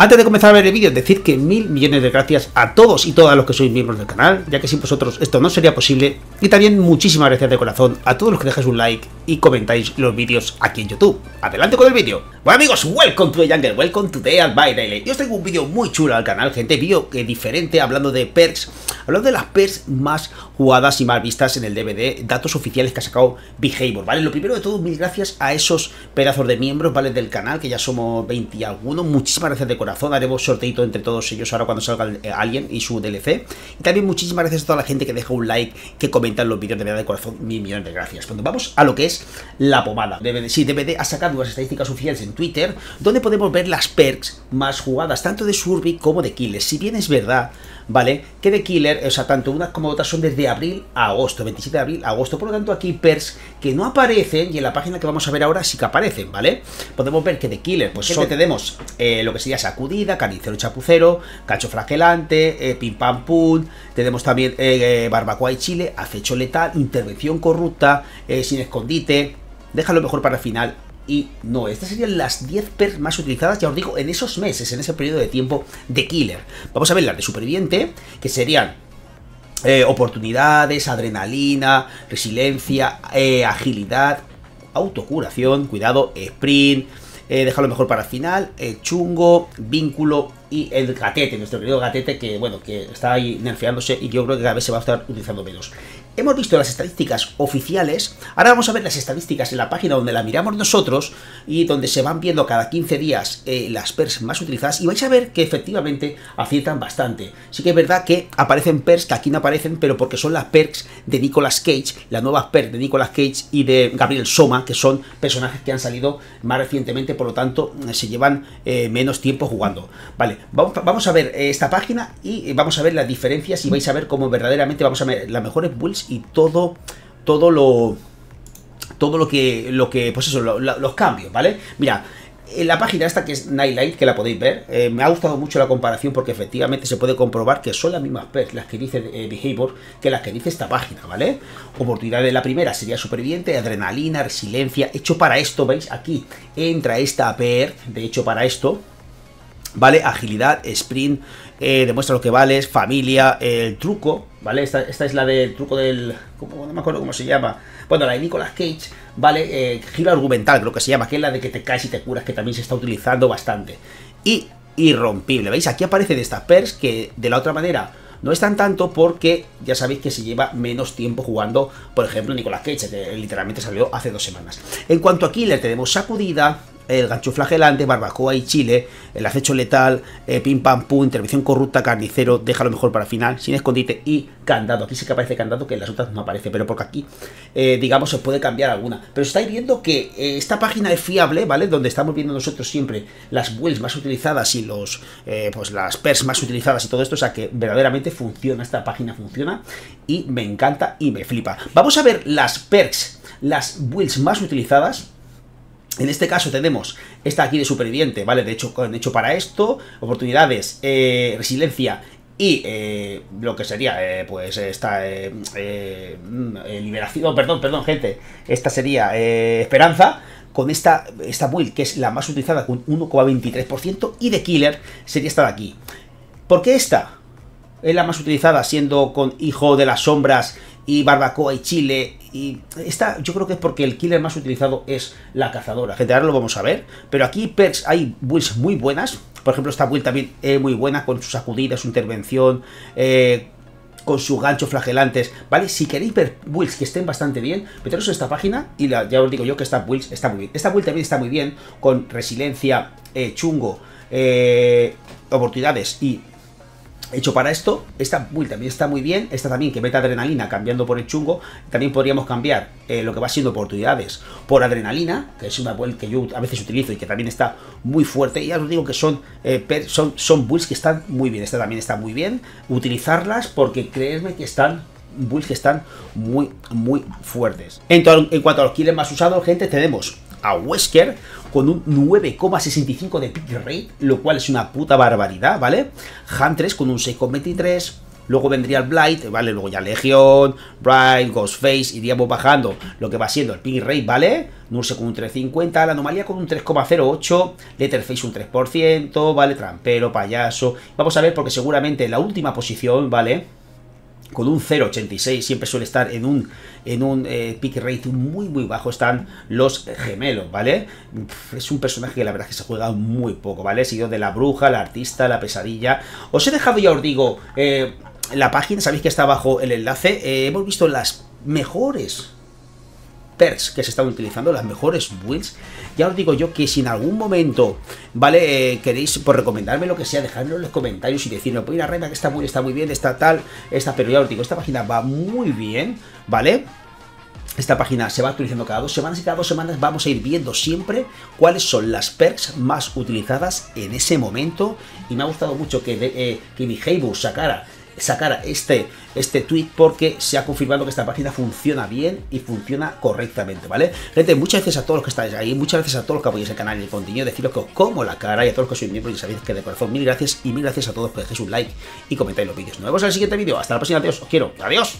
Antes de comenzar a ver el vídeo, decid que 1000 millones de gracias a todos y todas los que sois miembros del canal, ya que sin vosotros esto no sería posible. Y también muchísimas gracias de corazón a todos los que dejáis un like y comentáis los vídeos aquí en YouTube. ¡Adelante con el vídeo! Bueno amigos, welcome to the jungle, welcome to Dead by Daylight. Yo os traigo un vídeo muy chulo al canal, gente, vídeo diferente, hablando de perks, hablando de las perks más jugadas y más vistas en el DBD, datos oficiales que ha sacado Behavior, ¿vale? Lo primero de todo, 1000 gracias a esos pedazos de miembros, ¿vale? Del canal, que ya somos 20 y algunos, muchísimas gracias de corazón. Haremos sorteito entre todos ellos ahora cuando salga Alien y su DLC. Y también muchísimas gracias a toda la gente que deja un like, que comenta en los vídeos, de verdad de corazón, 1000 millones de gracias. Cuando vamos a lo que es la pomada, DBD, sí, DBD ha sacado unas estadísticas oficiales en Twitter, donde podemos ver las perks más jugadas, tanto de Survey como de Killer. Si bien es verdad, ¿vale?, que de Killer, o sea, tanto unas como otras son desde abril a agosto, 27 de abril a agosto. Por lo tanto, aquí perks que no aparecen, y en la página que vamos a ver ahora sí que aparecen, ¿vale? Podemos ver que de Killer, pues son, tenemos lo que sería sacudida, carnicero chapucero, cacho flagelante, pim pam pum. Tenemos también barbacoa y chile, acecho letal, intervención corrupta, sin escondite, déjalo mejor para el final. Y no, estas serían las 10 perks más utilizadas, ya os digo, en esos meses, en ese periodo de tiempo de Killer. Vamos a ver las de superviviente, que serían oportunidades, adrenalina, resiliencia, agilidad, autocuración, cuidado, sprint, déjalo mejor para el final, chungo, vínculo y el gatete, nuestro querido gatete, que bueno, que está ahí nerfeándose y yo creo que cada vez se va a estar utilizando menos. Hemos visto las estadísticas oficiales, ahora vamos a ver las estadísticas en la página donde la miramos nosotros y donde se van viendo cada 15 días las perks más utilizadas, y vais a ver que efectivamente aciertan bastante. Sí que es verdad que aparecen perks que aquí no aparecen, pero porque son las perks de Nicolas Cage, las nuevas perks de Nicolas Cage y de Gabriel Soma, que son personajes que han salido más recientemente, por lo tanto se llevan menos tiempo jugando. Vale, vamos a ver esta página y vamos a ver las diferencias y vais a ver cómo verdaderamente vamos a ver las mejores builds y todo lo que pues eso, los cambios, ¿vale? Mira, en la página esta que es Nightlight, que la podéis ver, me ha gustado mucho la comparación porque efectivamente se puede comprobar que son las mismas perks, las que dice Behavior, que las que dice esta página, ¿vale? Oportunidad de la primera sería superviviente, adrenalina, resiliencia, hecho para esto, ¿veis? Aquí entra esta perk de hecho para esto, ¿vale? Agilidad, sprint, demuestra lo que vales, familia, el truco, ¿vale? Esta es la del truco del... no me acuerdo cómo se llama. Bueno, la de Nicolas Cage, ¿vale? Giro argumental, creo que se llama, que es la de que te caes y te curas, que también se está utilizando bastante. Y irrompible, ¿veis? Aquí aparecen estas perks que de la otra manera no están tanto porque ya sabéis que se lleva menos tiempo jugando, por ejemplo, Nicolas Cage, que literalmente salió hace 2 semanas. En cuanto a Killer, tenemos sacudida, el gancho flagelante, barbacoa y chile, el acecho letal, pim pam pum, intervención corrupta, carnicero, déjalo mejor para final, sin escondite y candado. Aquí sí que aparece candado, que en las otras no aparece, pero porque aquí, digamos, se puede cambiar alguna. Pero estáis viendo que esta página es fiable, ¿vale? Donde estamos viendo nosotros siempre las builds más utilizadas y los pues las perks más utilizadas y todo esto, o sea que verdaderamente funciona, esta página funciona y me encanta y me flipa. Vamos a ver las perks, las builds más utilizadas. En este caso tenemos esta aquí de superviviente, ¿vale? De hecho, han hecho para esto, oportunidades, resiliencia y lo que sería, pues esta liberación, perdón, gente, esta sería esperanza, con esta build que es la más utilizada con 1,23% y de Killer sería esta de aquí. ¿Por qué esta? Es la más utilizada, siendo con hijo de las sombras y barbacoa y chile. Y esta yo creo que es porque el Killer más utilizado es la cazadora. Gente, ahora lo vamos a ver. Pero aquí perks, hay builds muy buenas. Por ejemplo, esta build también es muy buena con sus sacudidas, su intervención, con sus ganchos flagelantes, ¿vale? Si queréis ver builds que estén bastante bien, meteros en esta página y ya os digo yo que esta build está muy bien. Esta build también está muy bien con resiliencia, chungo, oportunidades y... hecho para esto, esta build también está muy bien. Esta también que mete adrenalina cambiando por el chungo. También podríamos cambiar lo que va siendo oportunidades por adrenalina, que es una build que yo a veces utilizo y que también está muy fuerte. Y ya os digo que son builds que están muy bien. Esta también está muy bien utilizarlas porque creedme que están builds que están muy, muy fuertes. En cuanto a los kills más usados, gente, tenemos a Wesker con un 9,65 de pick rate, lo cual es una puta barbaridad, ¿vale? Huntress con un 6,23, luego vendría el Blight, ¿vale? Luego ya Legión, Bright, Ghostface, iríamos bajando lo que va siendo el Pink Rey, ¿vale? Nurse con un 3,50, la Anomalía con un 3,08, Leatherface un 3%, ¿vale? Trampero, payaso, vamos a ver porque seguramente en la última posición, ¿vale? Con un 0,86, siempre suele estar en un pick rate muy bajo, están los gemelos, ¿vale? Es un personaje que la verdad es que se juega muy poco, ¿vale? Seguido de la bruja, la artista, la pesadilla. Os he dejado, ya os digo, la página, sabéis que está abajo el enlace. Hemos visto las mejores perks que se están utilizando, las mejores builds. Ya os digo yo que si en algún momento, ¿vale? Queréis por recomendarme lo que sea, dejadlo en los comentarios y decirme, pues mira, Reina, que está muy bien, está tal, está, pero ya os digo, esta página va muy bien, ¿vale? Esta página se va actualizando cada 2 semanas y cada 2 semanas vamos a ir viendo siempre cuáles son las perks más utilizadas en ese momento. Y me ha gustado mucho que Behavior sacara este tweet porque se ha confirmado que esta página funciona bien y funciona correctamente, ¿vale? Gente, muchas gracias a todos los que estáis ahí, muchas gracias a todos los que apoyáis el canal y el contenido, deciros que os como la cara, y a todos los que sois miembros, y sabéis que de corazón mil gracias, y mil gracias a todos que dejéis un like y comentáis los vídeos. Nos vemos en el siguiente vídeo, hasta la próxima, adiós, os quiero, adiós.